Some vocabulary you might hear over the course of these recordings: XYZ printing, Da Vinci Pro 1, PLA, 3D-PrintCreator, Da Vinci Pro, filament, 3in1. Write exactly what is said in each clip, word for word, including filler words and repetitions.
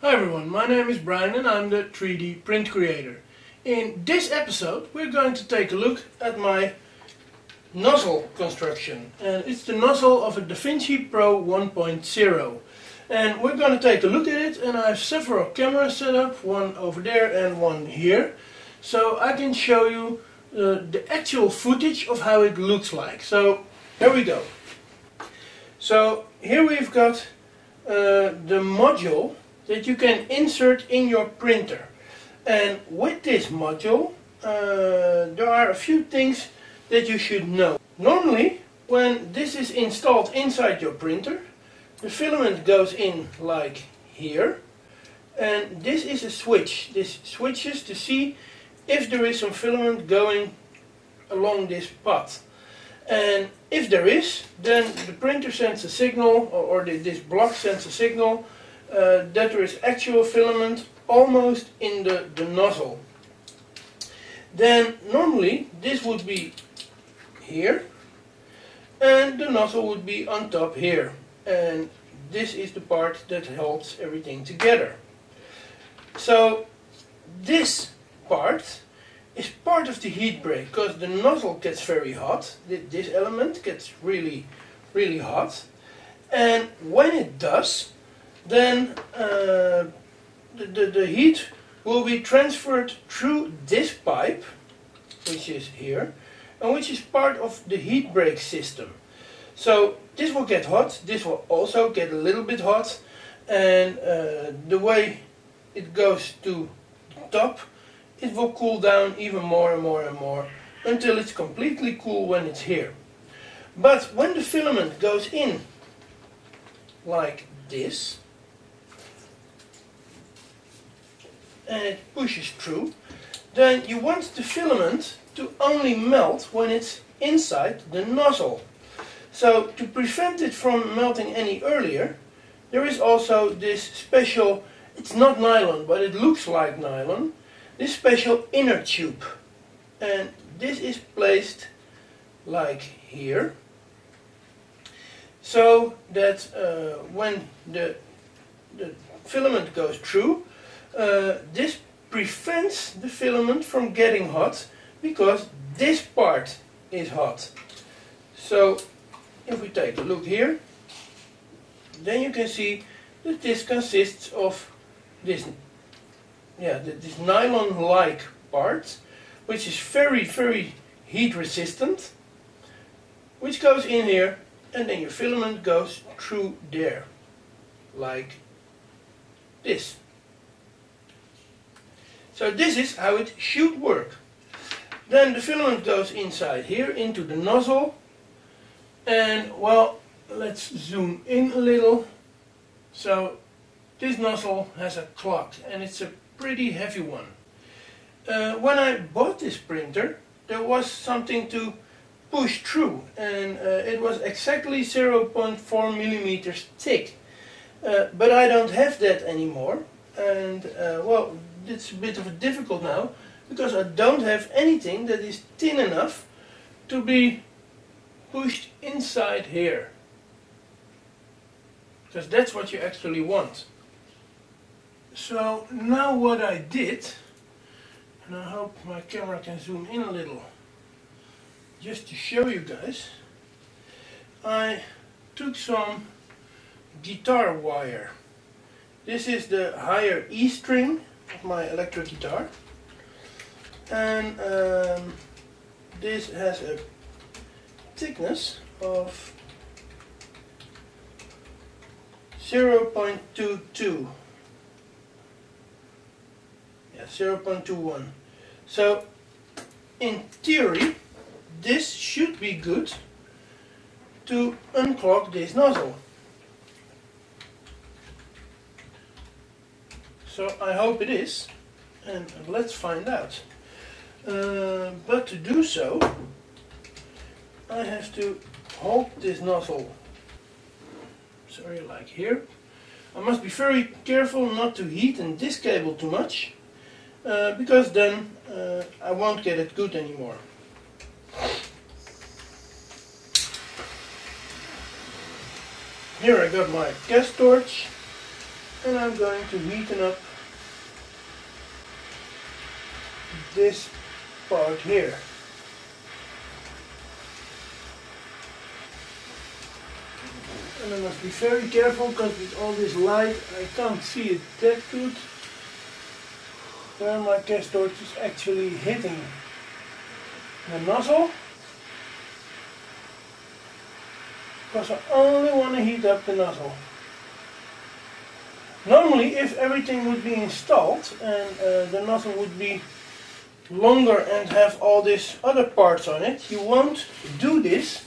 Hi everyone, my name is Brian and I'm the three D print creator. In this episode we're going to take a look at my nozzle construction. And it's the nozzle of a Da Vinci Pro one point oh. And we're going to take a look at it, and I have several cameras set up, one over there and one here. So I can show you uh, the actual footage of how it looks like. So here we go. So here we've got uh, the module that you can insert in your printer, and with this module uh, there are a few things that you should know. Normally when this is installed inside your printer, the filament goes in like here, and this is a switch. This switches to see if there is some filament going along this path, and if there is, then the printer sends a signal, or, or this block sends a signal Uh, that there is actual filament almost in the, the nozzle. Then normally this would be here and the nozzle would be on top here, and this is the part that holds everything together. So this part is part of the heat break, because the nozzle gets very hot. This element gets really really hot, and when it does, then uh, the, the, the heat will be transferred through this pipe, which is here, and which is part of the heat break system. So this will get hot, this will also get a little bit hot, and uh, the way it goes to the top, it will cool down even more and more and more, until it's completely cool when it's here. But when the filament goes in like this, and it pushes through, then you want the filament to only melt when it's inside the nozzle. So to prevent it from melting any earlier, there is also this special, it's not nylon but it looks like nylon, this special inner tube, and this is placed like here, so that uh, when the, the filament goes through, Uh, this prevents the filament from getting hot, because this part is hot. So if we take a look here, then you can see that this consists of this, yeah, this nylon-like part, which is very, very heat resistant, which goes in here, and then your filament goes through there, like this. So this is how it should work. Then the filament goes inside here into the nozzle, and well, let's zoom in a little. So this nozzle has a clock, and it's a pretty heavy one. Uh, when I bought this printer, there was something to push through, and uh, it was exactly zero point four millimeters thick, uh, but I don't have that anymore, and uh, well, it's a bit of a difficult now, because I don't have anything that is thin enough to be pushed inside here, because that's what you actually want. So now what I did, and I hope my camera can zoom in a little, just to show you guys, I took some guitar wire. This is the higher E string of my electric guitar, and um, this has a thickness of zero point two two, yeah, zero point two one. So in theory this should be good to unclog this nozzle. So I hope it is, and let's find out. Uh, but to do so, I have to hold this nozzle, sorry, like here. I must be very careful not to heat in this cable too much, uh, because then uh, I won't get it good anymore. Here I got my gas torch, and I'm going to weaken up this part here. And I must be very careful because with all this light I can't see it that good where my test torch is actually hitting the nozzle, because I only want to heat up the nozzle. Normally, if everything would be installed and uh, the nozzle would be longer and have all these other parts on it, you won't do this,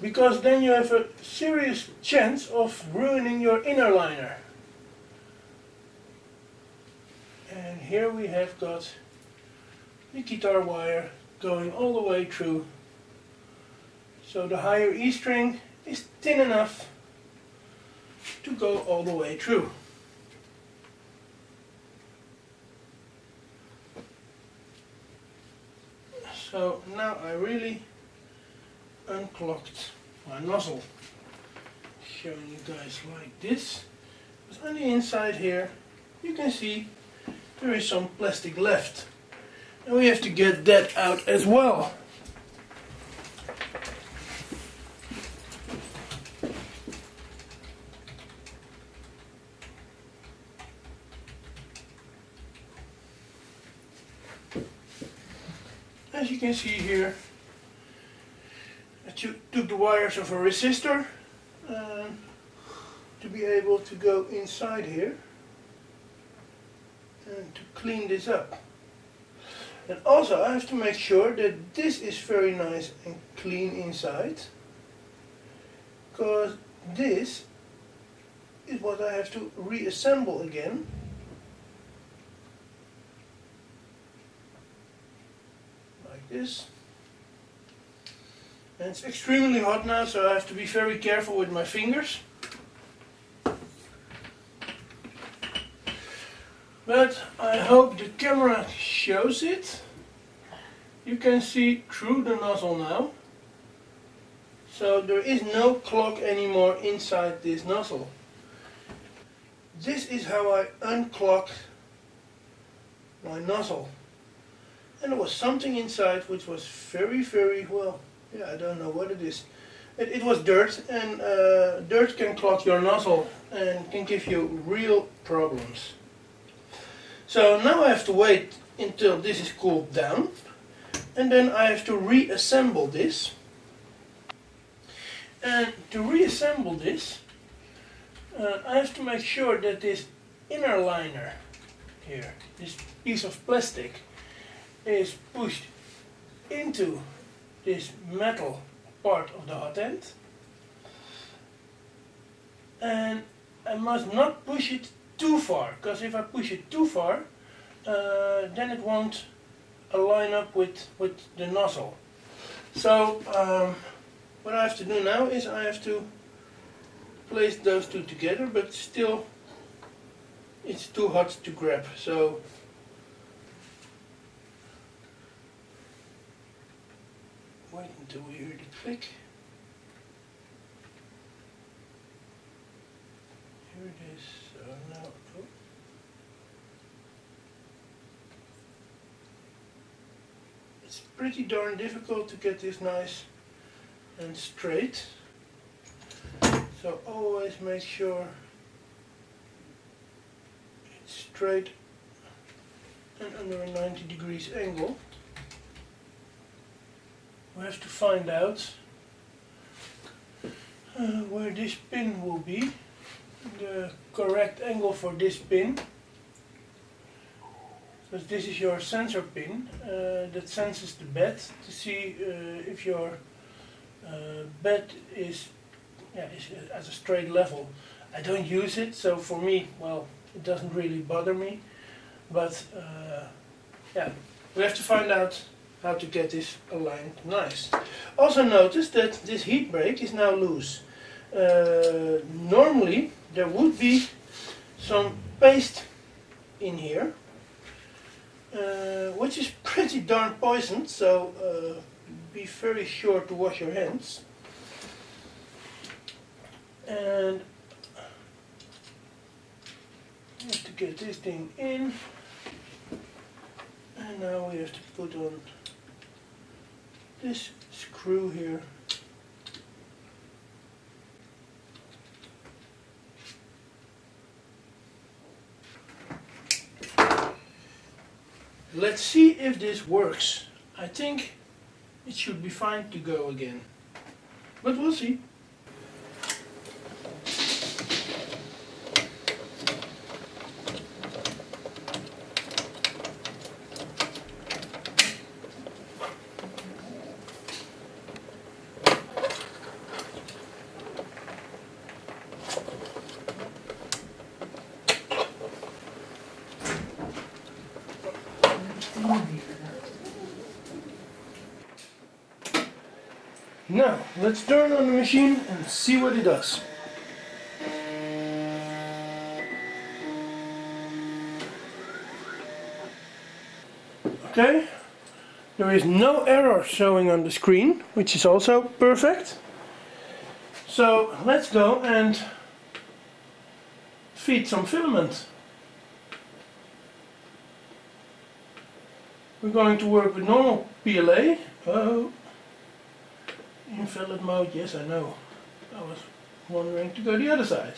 because then you have a serious chance of ruining your inner liner. And here we have got the guitar wire going all the way through, so the higher E string is thin enough to go all the way through. So now I really unclogged my nozzle, showing you guys like this. But on the inside here you can see there is some plastic left, and we have to get that out as well. As you can see here, I took the wires of a resistor uh, to be able to go inside here and to clean this up. And also I have to make sure that this is very nice and clean inside, because this is what I have to reassemble again. Like this. And it's extremely hot now, so I have to be very careful with my fingers. But I hope the camera shows it. You can see through the nozzle now. So there is no clog anymore inside this nozzle. This is how I unclogged my nozzle. And there was something inside which was very, very, well, yeah, I don't know what it is. It, it was dirt, and uh, dirt can clog your nozzle and can give you real problems. So now I have to wait until this is cooled down, and then I have to reassemble this. And to reassemble this, uh, I have to make sure that this inner liner here, this piece of plastic, is pushed into this metal part of the hot end. And I must not push it too far, because if I push it too far, uh, then it won't align up with, with the nozzle. So um, what I have to do now is I have to place those two together, but still it's too hot to grab. So wait until we hear the click. Here it is. So now, oh. It's pretty darn difficult to get this nice and straight. So always make sure it's straight and under a ninety degrees angle. We have to find out uh, where this pin will be, the correct angle for this pin, because this is your sensor pin uh, that senses the bed to see uh, if your uh, bed is, yeah, is at a straight level. I don't use it, so for me, well, it doesn't really bother me, but uh, yeah, we have to find out how to get this aligned nice. Also notice that this heat break is now loose. Uh, normally there would be some paste in here, uh, which is pretty darn poisoned, so uh, be very sure to wash your hands. And get this thing in, and now we have to put on this screw here. Let's see if this works. I think it should be fine to go again, but we'll see. Now, let's turn on the machine and see what it does. Okay, there is no error showing on the screen, which is also perfect. So, let's go and feed some filament. We're going to work with normal P L A. Oh. Invalid mode, yes, I know. I was wondering to go the other side.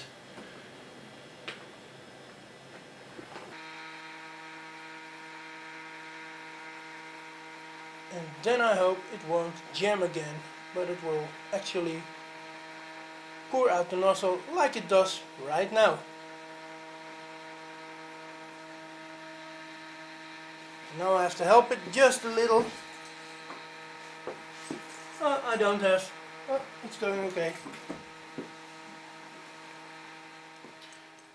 And then I hope it won't jam again, but it will actually pour out the nozzle like it does right now. Now I have to help it just a little. Uh, I don't have. Oh, it's going okay.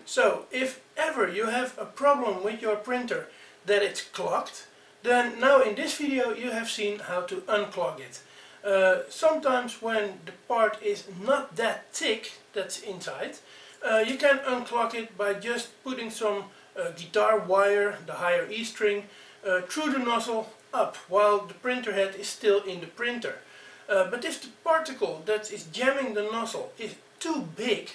So, if ever you have a problem with your printer that it's clogged, then now in this video you have seen how to unclog it. Uh, sometimes when the part is not that thick that's inside, uh, you can unclog it by just putting some uh, guitar wire, the higher E string, uh, through the nozzle up while the printer head is still in the printer. Uh, but if the particle that is jamming the nozzle is too big,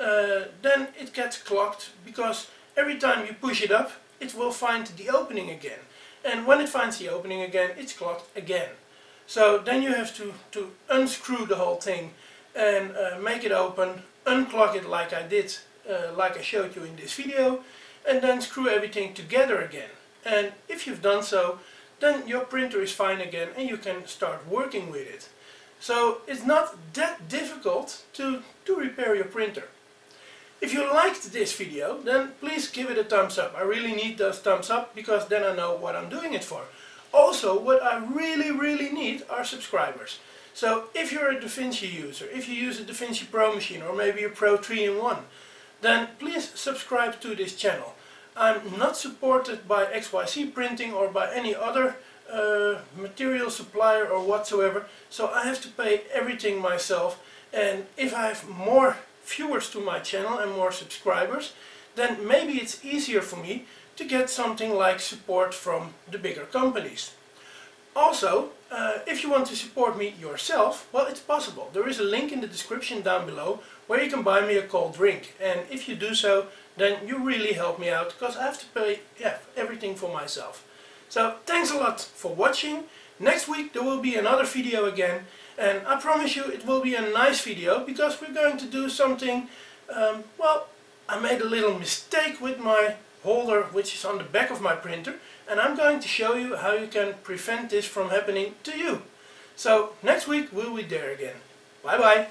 uh, then it gets clogged, because every time you push it up, it will find the opening again. And when it finds the opening again, it's clogged again. So then you have to, to unscrew the whole thing and uh, make it open, unclog it like I did, uh, like I showed you in this video, and then screw everything together again. And if you've done so, then your printer is fine again and you can start working with it. So it's not that difficult to, to repair your printer. If you liked this video, then please give it a thumbs up. I really need those thumbs up, because then I know what I'm doing it for. Also, what I really really need are subscribers. So if you're a Da Vinci user, if you use a Da Vinci Pro machine or maybe a Pro three in one, then please subscribe to this channel. I'm not supported by X Y Z Printing or by any other uh, material supplier or whatsoever, so I have to pay everything myself. And if I have more viewers to my channel and more subscribers, then maybe it's easier for me to get something like support from the bigger companies. Also, uh, if you want to support me yourself, well, it's possible. There is a link in the description down below where you can buy me a cold drink, and if you do so, then you really help me out, because I have to pay yeah, everything for myself. So thanks a lot for watching. Next week there will be another video again, and I promise you it will be a nice video, because we're going to do something, um, well, I made a little mistake with my holder which is on the back of my printer, and I'm going to show you how you can prevent this from happening to you. So next week we'll be there again. Bye bye!